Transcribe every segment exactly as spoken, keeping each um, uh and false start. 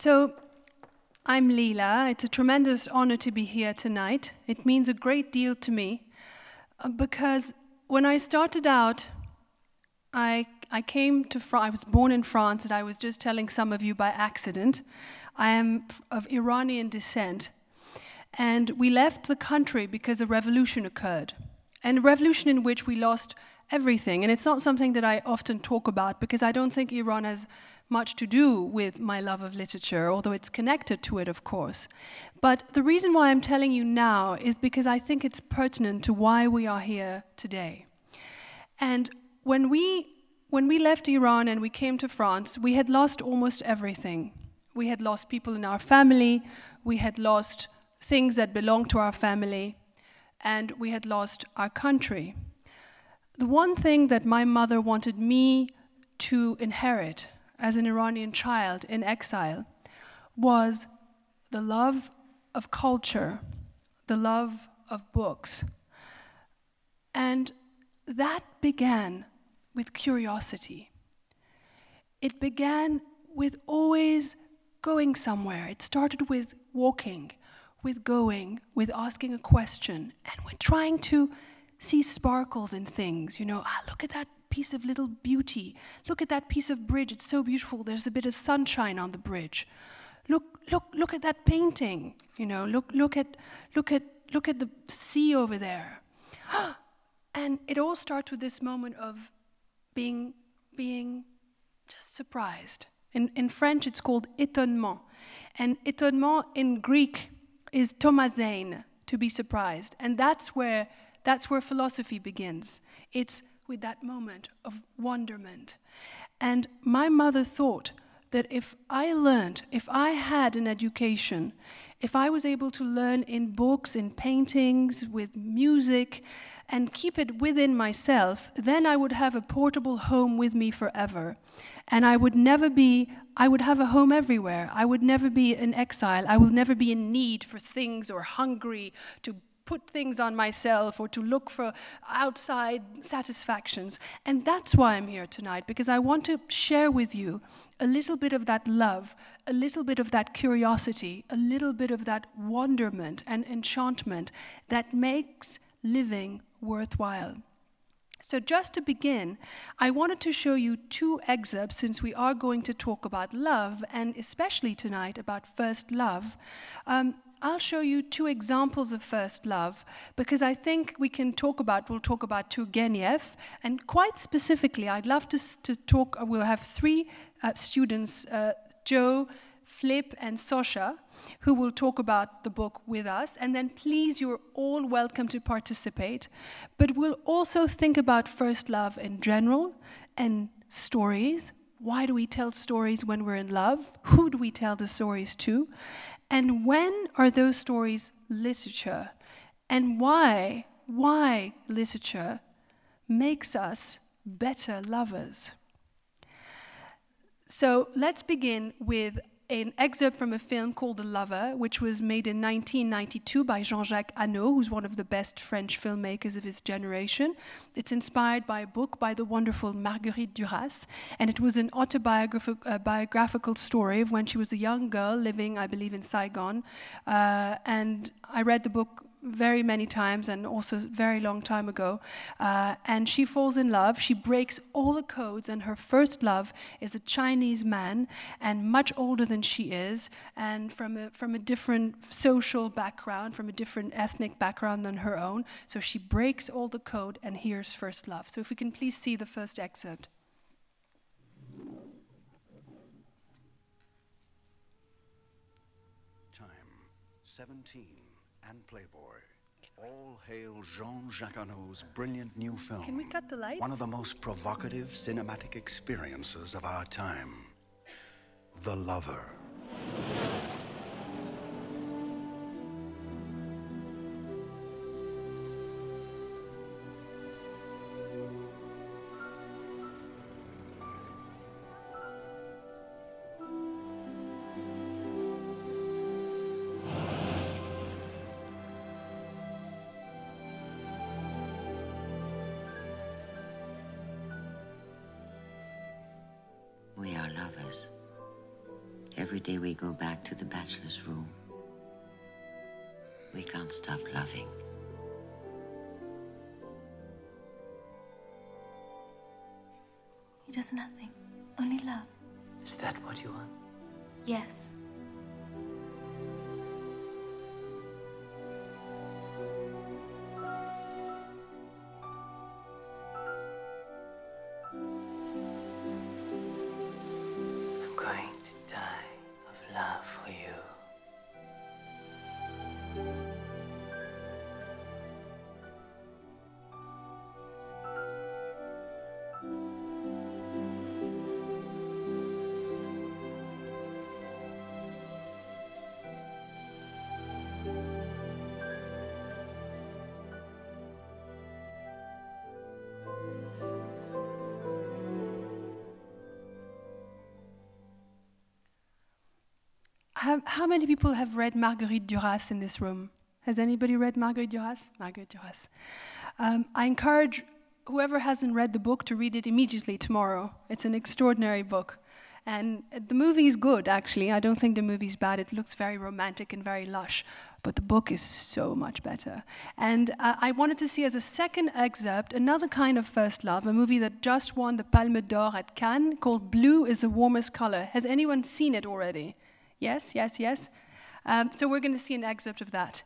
So, I'm Leela. It's a tremendous honor to be here tonight. It means a great deal to me because when I started out, I, I came to France. I was born in France, and I was just telling some of you by accident. I am of Iranian descent, and we left the country because a revolution occurred, and a revolution in which we lost everything. And it's not something that I often talk about because I don't think Iran has much to do with my love of literature, although it's connected to it, of course. But the reason why I'm telling you now is because I think it's pertinent to why we are here today. And when we, when we left Iran and we came to France, we had lost almost everything. We had lost people in our family, we had lost things that belonged to our family, and we had lost our country. The one thing that my mother wanted me to inherit as an Iranian child in exile was the love of culture, the love of books. And that began with curiosity. It began with always going somewhere. It started with walking, with going, with asking a question, and with trying to see sparkles in things, you know, ah, look at that piece of little beauty. Look at that piece of bridge, it's so beautiful. There's a bit of sunshine on the bridge. Look, look, look at that painting, you know, look, look at, look at, look at the sea over there. And it all starts with this moment of being, being just surprised. In, in French, it's called étonnement. And étonnement in Greek is thomazein, to be surprised. And that's where That's where philosophy begins. It's with that moment of wonderment. And my mother thought that if I learned, if I had an education, if I was able to learn in books, in paintings, with music, and keep it within myself, then I would have a portable home with me forever. And I would never be, I would have a home everywhere. I would never be in exile. I would never be in need for things or hungry to put things on myself or to look for outside satisfactions. And that's why I'm here tonight, because I want to share with you a little bit of that love, a little bit of that curiosity, a little bit of that wonderment and enchantment that makes living worthwhile. So just to begin, I wanted to show you two excerpts, since we are going to talk about love, and especially tonight about first love. Um, I'll show you two examples of first love, because I think we can talk about, we'll talk about Turgenev, and quite specifically, I'd love to, to talk, we'll have three uh, students, uh, Joe, Flip, and Sasha, who will talk about the book with us, and then please, you're all welcome to participate, but we'll also think about first love in general, and stories. Why do we tell stories when we're in love? Who do we tell the stories to? And when are those stories literature? And why, why literature makes us better lovers? So let's begin with an excerpt from a film called The Lover, which was made in nineteen ninety-two by Jean-Jacques Annaud, who's one of the best French filmmakers of his generation. It's inspired by a book by the wonderful Marguerite Duras, and it was an autobiographical uh, biographical story of when she was a young girl living, I believe, in Saigon. Uh, and I read the book very many times, and also very long time ago, uh, and she falls in love, she breaks all the codes, and her first love is a Chinese man, and much older than she is, and from a, from a different social background, from a different ethnic background than her own, so she breaks all the code, and here's first love. So if we can please see the first excerpt. Time, seventeen. And Playboy. All hail Jean-Jacques Annaud's brilliant new film. Can we cut the lights? One of the most provocative cinematic experiences of our time. The Lover. every day we go back to the bachelor's room, we can't stop loving. He does nothing, only love. Is that what you want? Yes. How, how many people have read Marguerite Duras in this room? Has anybody read Marguerite Duras? Marguerite Duras. Um, I encourage whoever hasn't read the book to read it immediately tomorrow. It's an extraordinary book. And the movie is good, actually. I don't think the movie's bad. It looks very romantic and very lush. But the book is so much better. And uh, I wanted to see as a second excerpt another kind of first love, a movie that just won the Palme d'Or at Cannes called Blue is the Warmest Color. Has anyone seen it already? Yes, yes, yes. Um, so we're going to see an excerpt of that.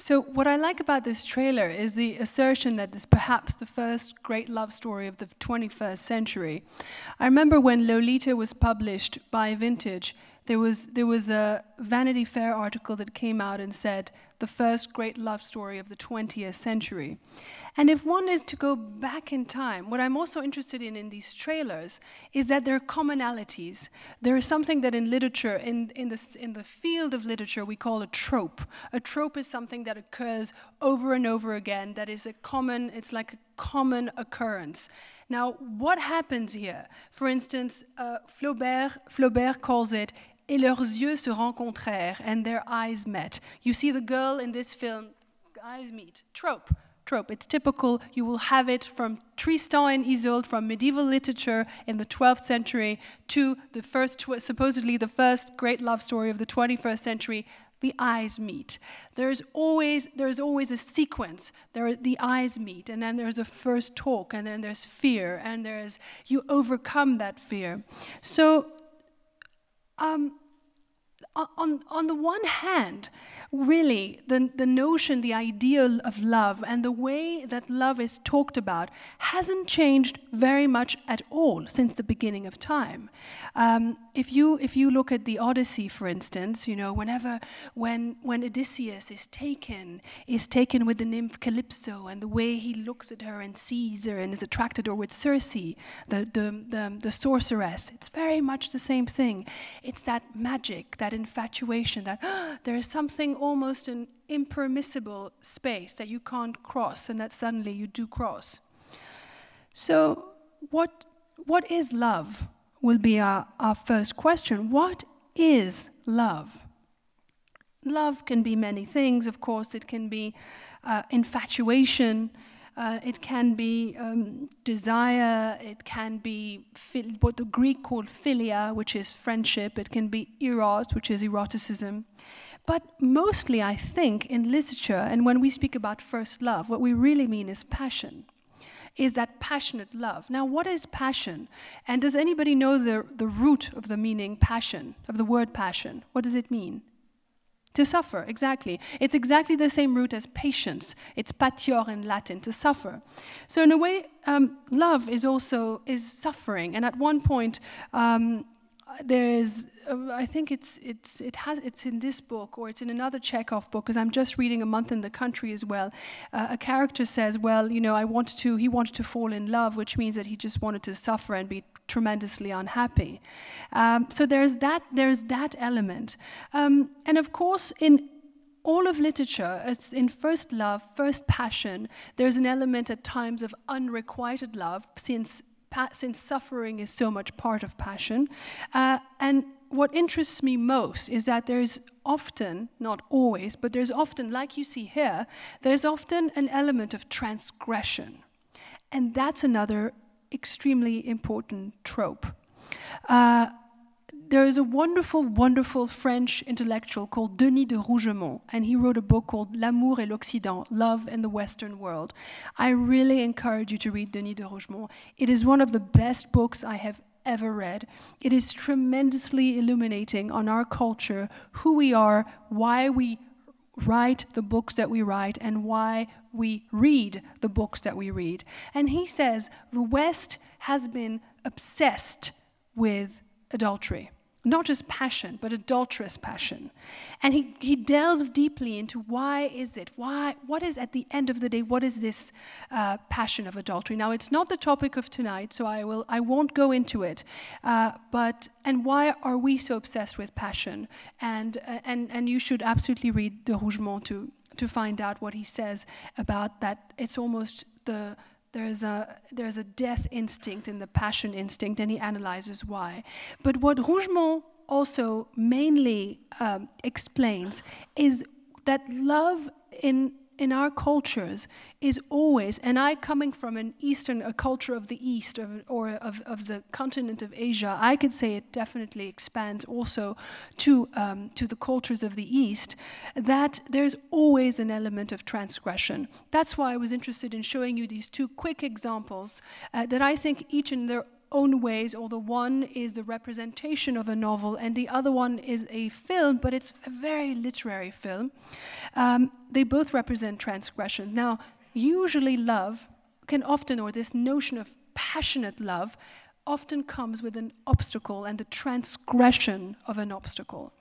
So what I like about this trailer is the assertion that it's perhaps the first great love story of the twenty-first century. I remember when Lolita was published by Vintage, there was, there was a Vanity Fair article that came out and said, the first great love story of the twentieth century. And if one is to go back in time, what I'm also interested in in these trailers is that there are commonalities. There is something that in literature, in, in, the, in the field of literature, we call a trope. A trope is something that occurs over and over again, that is a common, it's like a common occurrence. Now, what happens here? For instance, uh, Flaubert, Flaubert calls it Et leurs yeux se rencontrèrent, and their eyes met. You see the girl in this film, eyes meet. Trope, trope. It's typical. You will have it from Tristan and Isolde, from medieval literature in the twelfth century to the first, supposedly the first great love story of the twenty-first century. The eyes meet. There is always there is always a sequence. There are, the eyes meet, and then there's a first talk, and then there's fear, and there's you overcome that fear. So. Um, on, on the one hand, really, the, the notion, the ideal of love and the way that love is talked about hasn't changed very much at all since the beginning of time. Um, if, you, if you look at the Odyssey, for instance, you know, whenever, when, when Odysseus is taken, is taken with the nymph Calypso, and the way he looks at her and sees her and is attracted, or with Circe, the, the, the, the sorceress, it's very much the same thing. It's that magic, that in infatuation that oh, there is something almost an impermissible space that you can't cross and that suddenly you do cross. So what, what is love will be our, our first question. What is love? Love can be many things, of course. It can be uh, infatuation, uh, it can be um, desire, it can be what the Greek called philia, which is friendship, it can be eros, which is eroticism. But mostly, I think, in literature, and when we speak about first love, what we really mean is passion, is that passionate love. Now, what is passion? And does anybody know the, the root of the meaning passion, of the word passion? What does it mean? To suffer, exactly. It's exactly the same root as patience. It's patior in Latin, to suffer. So in a way, um, love is also is suffering. And at one point, um, there is, uh, I think it's, it's, it has, it's in this book, or it's in another Chekhov book, because I'm just reading A Month in the Country as well. Uh, a character says, well, you know, I wanted to, he wanted to fall in love, which means that he just wanted to suffer and be tremendously unhappy. Um, so there's that, there's that element. Um, and of course, in all of literature, it's in first love, first passion, there's an element at times of unrequited love, since Pa since suffering is so much part of passion. Uh, and what interests me most is that there is often, not always, but there's often, like you see here, there's often an element of transgression. And that's another extremely important trope. Uh, There is a wonderful, wonderful French intellectual called Denis de Rougemont, and he wrote a book called L'amour et l'Occident, Love and the Western World. I really encourage you to read Denis de Rougemont. It is one of the best books I have ever read. It is tremendously illuminating on our culture, who we are, why we write the books that we write, and why we read the books that we read. And he says, the West has been obsessed with adultery. Not just passion, but adulterous passion. And he, he delves deeply into why is it, why, what is at the end of the day, what is this uh, passion of adultery? Now, it's not the topic of tonight, so I, will, I won't go into it, uh, but, and why are we so obsessed with passion? And, uh, and, and you should absolutely read de Rougemont to, to find out what he says about that. It's almost the, There's a, there's a death instinct and the passion instinct, and he analyzes why. But what Rougemont also mainly um, explains is that love in, in our cultures is always, and I coming from an Eastern, a culture of the East of, or of, of the continent of Asia, I could say it definitely expands also to, um, to the cultures of the East, that there's always an element of transgression. That's why I was interested in showing you these two quick examples uh, that I think each in their own ways, although one is the representation of a novel and the other one is a film, but it's a very literary film. Um, they both represent transgression. Now, usually love can often, or this notion of passionate love, often comes with an obstacle and the transgression of an obstacle.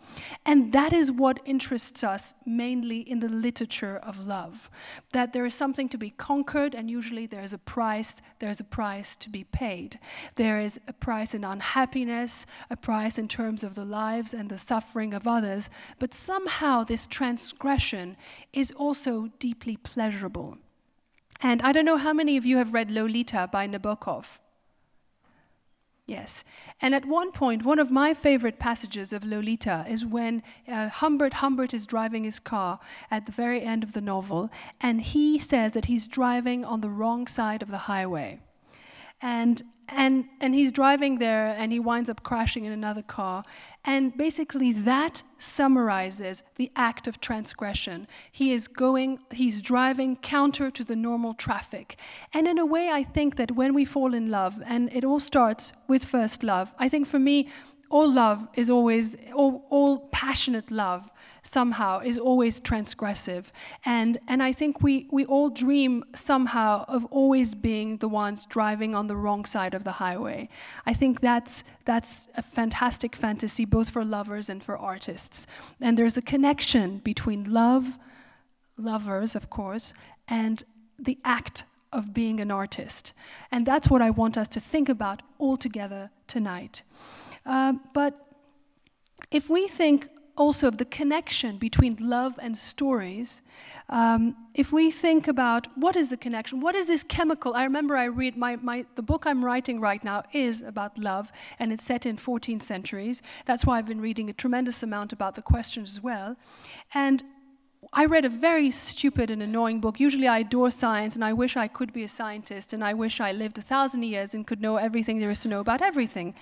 And that is what interests us mainly in the literature of love, that there is something to be conquered, and usually there is a price, there is a price to be paid. There is a price in unhappiness, a price in terms of the lives and the suffering of others, but somehow this transgression is also deeply pleasurable. And I don't know how many of you have read Lolita by Nabokov. Yes, and at one point, one of my favorite passages of Lolita is when uh, Humbert Humbert is driving his car at the very end of the novel, and he says that he's driving on the wrong side of the highway. And, and, and he's driving there, and he winds up crashing in another car. And basically that summarizes the act of transgression. He is going, he's driving counter to the normal traffic. And in a way, I think that when we fall in love, and it all starts with first love, I think for me, all love is always, all, all passionate love somehow is always transgressive. And, and I think we, we all dream somehow of always being the ones driving on the wrong side of the highway. I think that's, that's a fantastic fantasy, both for lovers and for artists. And there's a connection between love, lovers, of course, and the act of being an artist. And that's what I want us to think about all together tonight. Uh, but if we think also of the connection between love and stories. Um, if we think about what is the connection, what is this chemical? I remember I read, my, my, the book I'm writing right now is about love, and it's set in fourteen centuries. That's why I've been reading a tremendous amount about the questions as well. And I read a very stupid and annoying book. Usually I adore science, and I wish I could be a scientist, and I wish I lived a thousand years and could know everything there is to know about everything.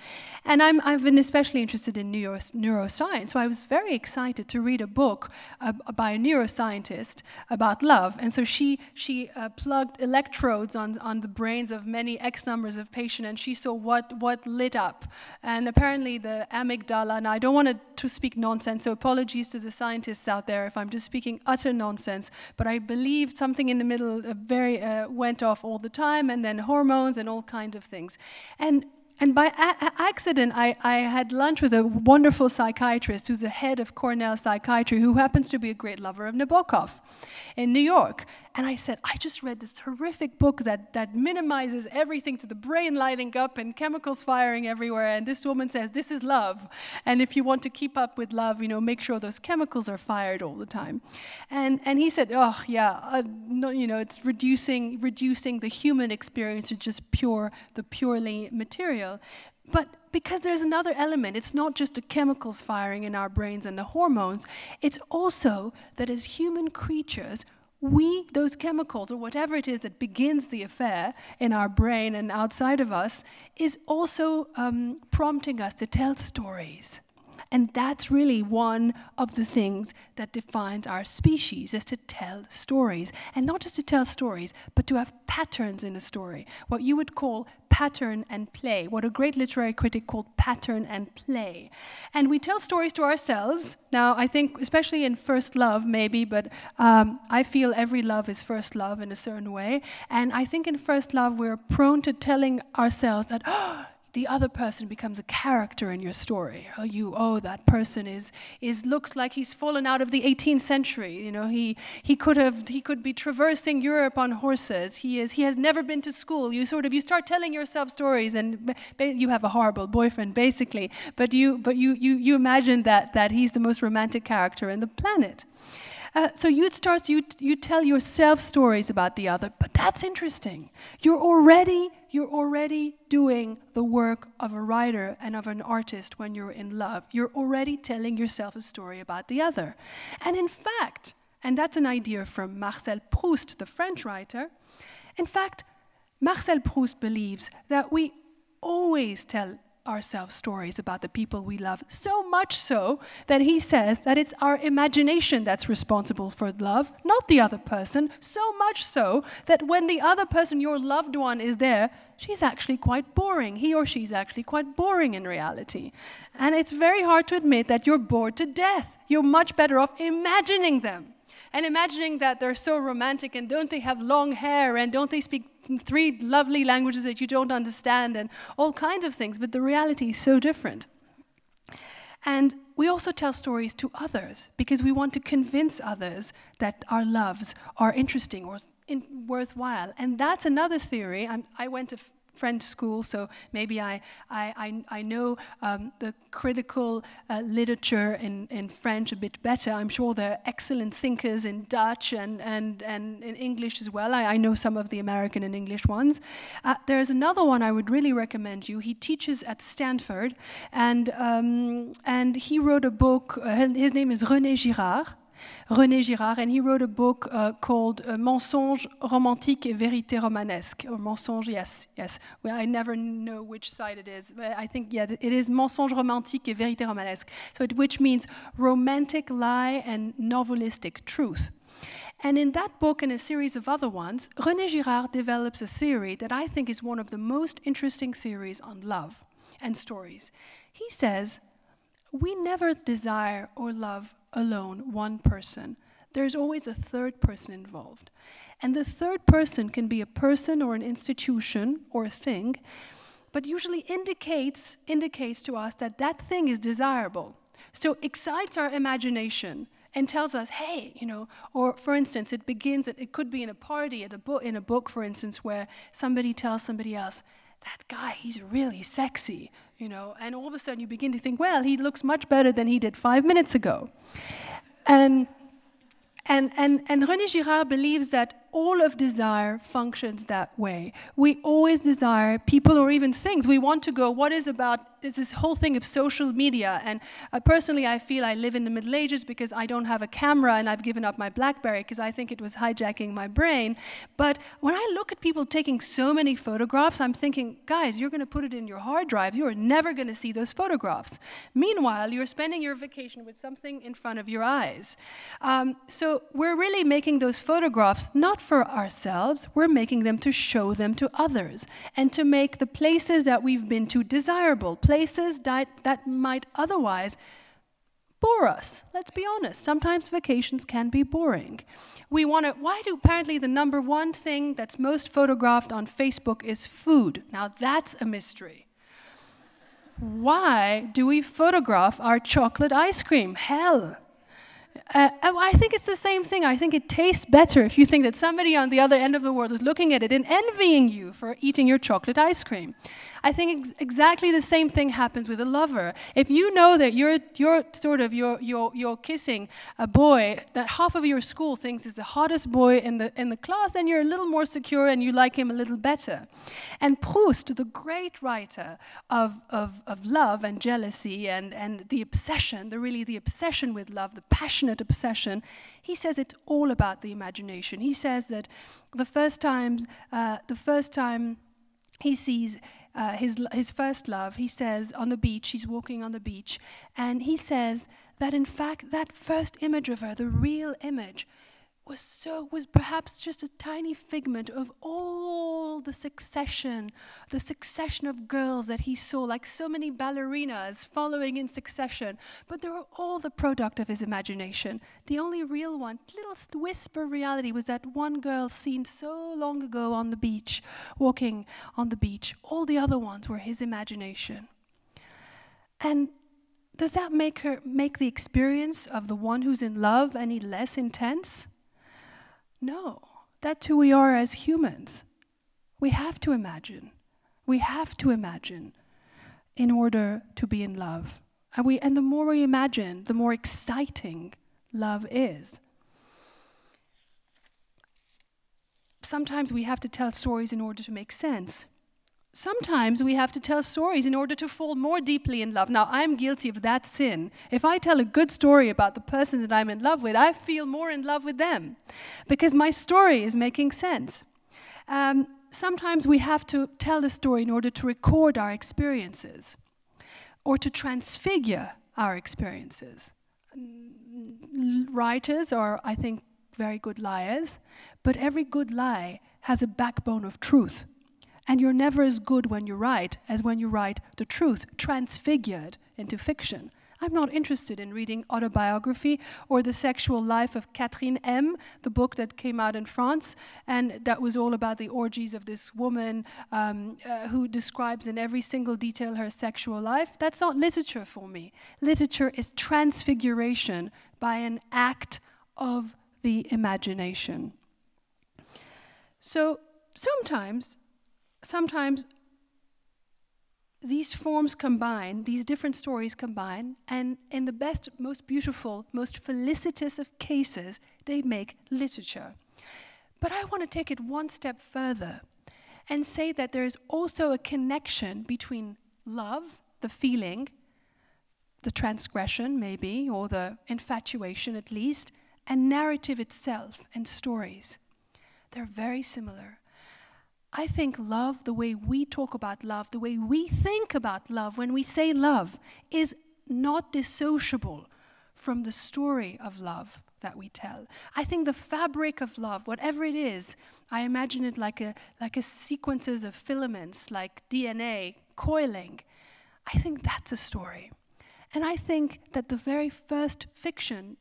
And I'm, I've been especially interested in neuro, neuroscience, so I was very excited to read a book uh, by a neuroscientist about love. And so she, she uh, plugged electrodes on, on the brains of many X numbers of patients, and she saw what, what lit up. And apparently the amygdala, and I don't want to speak nonsense, so apologies to the scientists out there if I'm just speaking utter nonsense, but I believe something in the middle uh, very uh, went off all the time, and then hormones and all kinds of things. And and by a accident, I, I had lunch with a wonderful psychiatrist who's the head of Cornell Psychiatry, who happens to be a great lover of Nabokov in New York. And I said, I just read this horrific book that, that minimizes everything to the brain lighting up and chemicals firing everywhere, and this woman says, this is love. And if you want to keep up with love, you know, make sure those chemicals are fired all the time. And, and he said, oh, yeah, uh, no, you know, it's reducing, reducing the human experience to just pure, the purely material. But because there's another element, it's not just the chemicals firing in our brains and the hormones, it's also that as human creatures, we, those chemicals, or whatever it is that begins the affair in our brain and outside of us, is also um, prompting us to tell stories. And that's really one of the things that defines our species, is to tell stories. And not just to tell stories, but to have patterns in a story, what you would call pattern and play, what a great literary critic called pattern and play. And we tell stories to ourselves. Now, I think, especially in first love, maybe, but um, I feel every love is first love in a certain way. And I think in first love, we're prone to telling ourselves that, oh, the other person becomes a character in your story. Oh, you, oh, that person is, is looks like he's fallen out of the eighteenth century. You know, he, he could have, he could be traversing Europe on horses. He is, he has never been to school. You sort of, you start telling yourself stories, and you have a horrible boyfriend, basically. But you, but you, you, you imagine that that he's the most romantic character in the planet. Uh, so you start, you you tell yourself stories about the other, but that's interesting. You're already you're already doing the work of a writer and of an artist when you're in love. You're already telling yourself a story about the other, and in fact, and that's an idea from Marcel Proust, the French writer. In fact, Marcel Proust believes that we always tell ourselves stories about the people we love, so much so that he says that it's our imagination that's responsible for love, not the other person, so much so that when the other person, your loved one, is there, she's actually quite boring. He or she's actually quite boring in reality. And it's very hard to admit that you're bored to death. You're much better off imagining them and imagining that they're so romantic, and don't they have long hair, and don't they speak three lovely languages that you don't understand, and all kinds of things, but the reality is so different. And we also tell stories to others because we want to convince others that our loves are interesting or in worthwhile. And that's another theory. I'm, I went to French school, so maybe I, I, I, I know um, the critical uh, literature in, in French a bit better. I'm sure there are excellent thinkers in Dutch and, and, and in English as well. I, I know some of the American and English ones. Uh, there's another one I would really recommend you. He teaches at Stanford, and, um, and he wrote a book. Uh, his name is René Girard. René Girard, and he wrote a book uh, called uh, Mensonge Romantique et Vérité Romanesque, or Mensonge, yes, yes. Well, I never know which side it is, but I think, yeah, it is Mensonge Romantique et Vérité Romanesque, so it, which means romantic lie and novelistic truth. And in that book and a series of other ones, René Girard develops a theory that I think is one of the most interesting theories on love and stories. He says, we never desire or love alone one person. There's always a third person involved. And the third person can be a person or an institution or a thing, but usually indicates, indicates to us that that thing is desirable. So excites our imagination and tells us, hey, you know, or for instance, it begins, at, it could be in a party, at a book, in a book, for instance, where somebody tells somebody else, that guy, he's really sexy. you know, and all of a sudden you begin to think, well, he looks much better than he did five minutes ago. And, and, and, and René Girard believes that all of desire functions that way. We always desire people or even things. We want to go, what is about, it's this whole thing of social media. And uh, personally, I feel I live in the Middle Ages because I don't have a camera and I've given up my Blackberry because I think it was hijacking my brain. But when I look at people taking so many photographs, I'm thinking, guys, you're going to put it in your hard drive. You are never going to see those photographs. Meanwhile, you're spending your vacation with something in front of your eyes. Um, so we're really making those photographs not for ourselves, we're making them to show them to others and to make the places that we've been to desirable, places that, that might otherwise bore us. Let's be honest, sometimes vacations can be boring. We want to, why do apparently the number one thing that's most photographed on Facebook is food? Now that's a mystery. Why do we photograph our chocolate ice cream? Hell. Uh, I think it's the same thing. I think it tastes better if you think that somebody on the other end of the world is looking at it and envying you for eating your chocolate ice cream. I think ex exactly the same thing happens with a lover. If you know that you're, you're sort of you're, you're, you're kissing a boy that half of your school thinks is the hottest boy in the, in the class, then you're a little more secure and you like him a little better. And Proust, the great writer of, of, of love and jealousy and, and the obsession, the really the obsession with love, the passion obsession, he says it's all about the imagination. He says that the first times, uh, the first time he sees uh, his his first love, he says on the beach, he's walking on the beach, and he says that in fact that first image of her, the real image, was so was perhaps just a tiny figment of all the succession, the succession of girls that he saw, like so many ballerinas following in succession. But they were all the product of his imagination. The only real one, little wisp of reality, was that one girl seen so long ago on the beach, walking on the beach. All the other ones were his imagination. And does that make her make the experience of the one who's in love any less intense? No, that's who we are as humans. We have to imagine. We have to imagine in order to be in love. And, we, and the more we imagine, the more exciting love is. Sometimes we have to tell stories in order to make sense. Sometimes we have to tell stories in order to fall more deeply in love. Now, I'm guilty of that sin. If I tell a good story about the person that I'm in love with, I feel more in love with them because my story is making sense. Um, sometimes we have to tell a story in order to record our experiences or to transfigure our experiences. Writers are, I think, very good liars, but every good lie has a backbone of truth. And you're never as good when you write as when you write the truth, transfigured into fiction. I'm not interested in reading autobiography or the sexual life of Catherine M, the book that came out in France, and that was all about the orgies of this woman um, uh, who describes in every single detail her sexual life. That's not literature for me. Literature is transfiguration by an act of the imagination. So sometimes, Sometimes these forms combine, these different stories combine, and in the best, most beautiful, most felicitous of cases, they make literature. But I want to take it one step further and say that there is also a connection between love, the feeling, the transgression maybe, or the infatuation at least, and narrative itself and stories. They're very similar. I think love, the way we talk about love, the way we think about love when we say love, is not dissociable from the story of love that we tell. I think the fabric of love, whatever it is, I imagine it like a, like a sequences of filaments, like D N A coiling. I think that's a story. And I think that the very first fiction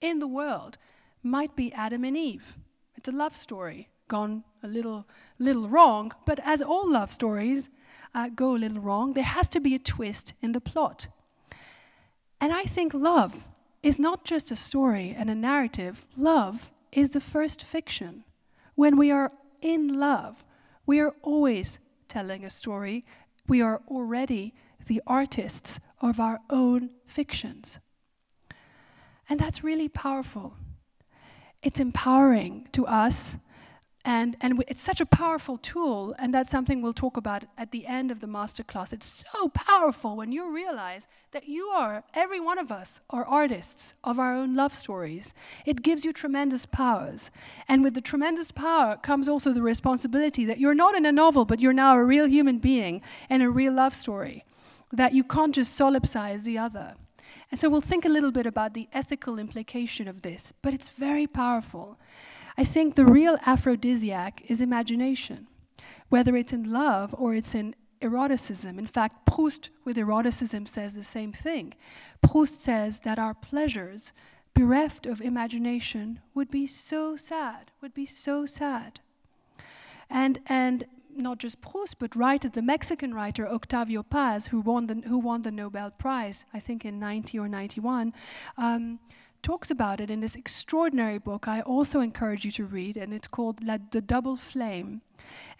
in the world might be Adam and Eve. It's a love story gone a little, little wrong, but as all love stories uh, go a little wrong, there has to be a twist in the plot. And I think love is not just a story and a narrative. Love is the first fiction. When we are in love, we are always telling a story. We are already the artists of our own fictions. And that's really powerful. It's empowering to us, and, and it's such a powerful tool, and that's something we'll talk about at the end of the masterclass. It's so powerful when you realize that you are, every one of us, are artists of our own love stories. It gives you tremendous powers. And with the tremendous power comes also the responsibility that you're not in a novel, but you're now a real human being and a real love story, that you can't just solipsize the other. And so we'll think a little bit about the ethical implication of this, but it's very powerful. I think the real aphrodisiac is imagination, whether it's in love or it's in eroticism. In fact, Proust with eroticism says the same thing. Proust says that our pleasures, bereft of imagination, would be so sad, would be so sad. And, and not just Proust, but writer, the Mexican writer Octavio Paz, who won the, who won the Nobel Prize, I think in ninety or ninety-one, um, talks about it in this extraordinary book I also encourage you to read, and it's called La, The Double Flame.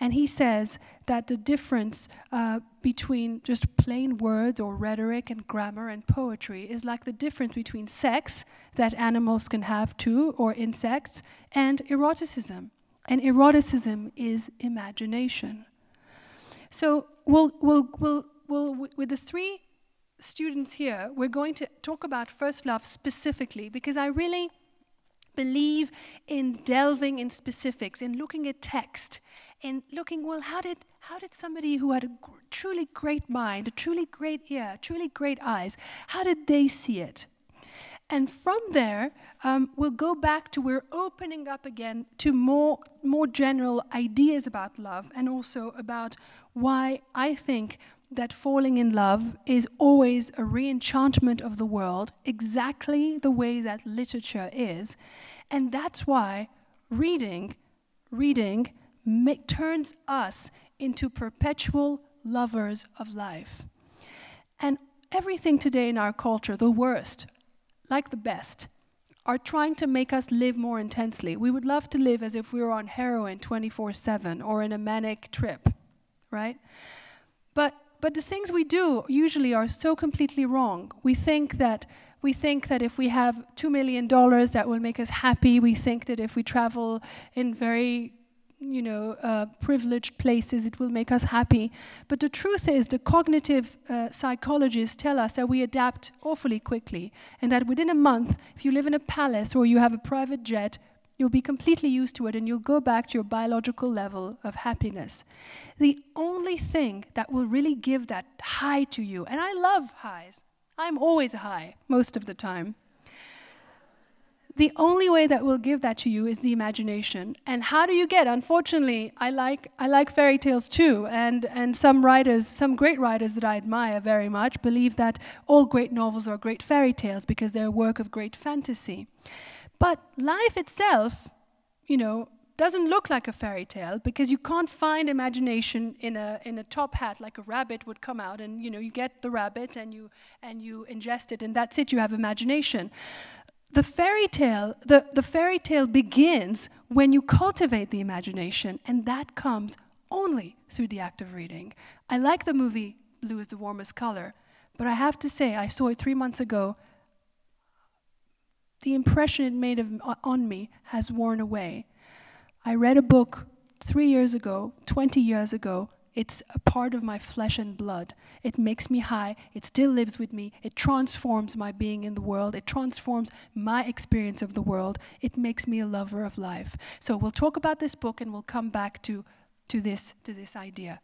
And he says that the difference uh, between just plain words or rhetoric and grammar and poetry is like the difference between sex, that animals can have too, or insects, and eroticism. And eroticism is imagination. So we'll, we'll, we'll, we'll, with the three students here, we're going to talk about first love specifically, because I really believe in delving in specifics, in looking at text, in looking, well, how did, how did somebody who had a gr- truly great mind, a truly great ear, truly great eyes, how did they see it? And from there, um, we'll go back to, we're opening up again to more, more general ideas about love, and also about why I think that falling in love is always a re-enchantment of the world, exactly the way that literature is. And that's why reading, reading ma- turns us into perpetual lovers of life. And everything today in our culture, the worst, like the best, are trying to make us live more intensely. We would love to live as if we were on heroin twenty-four seven or in a manic trip, right? But, but the things we do usually are so completely wrong. We think that, we think that if we have two million dollars, that will make us happy. We think that if we travel in very, you know, uh, privileged places, it will make us happy. But the truth is, the cognitive uh, psychologists tell us that we adapt awfully quickly, and that within a month, if you live in a palace or you have a private jet, you'll be completely used to it, and you'll go back to your biological level of happiness. The only thing that will really give that high to you, and I love highs, I'm always high most of the time, the only way that will give that to you is the imagination. And how do you get? Unfortunately, I like, I like fairy tales too, and, and some writers, some great writers that I admire very much, believe that all great novels are great fairy tales because they're a work of great fantasy. But life itself, you know, doesn't look like a fairy tale, because you can't find imagination in a, in a top hat like a rabbit would come out, and you know, you get the rabbit and you, and you ingest it, and that's it, you have imagination. The fairy tale, the, the fairy tale begins when you cultivate the imagination, and that comes only through the act of reading. I like the movie Blue is the Warmest Color, but I have to say, I saw it three months ago. The impression it made of, on me has worn away. I read a book three years ago, twenty years ago. It's a part of my flesh and blood. It makes me high. It still lives with me. It transforms my being in the world. It transforms my experience of the world. It makes me a lover of life. So we'll talk about this book, and we'll come back to, to, this, to this idea.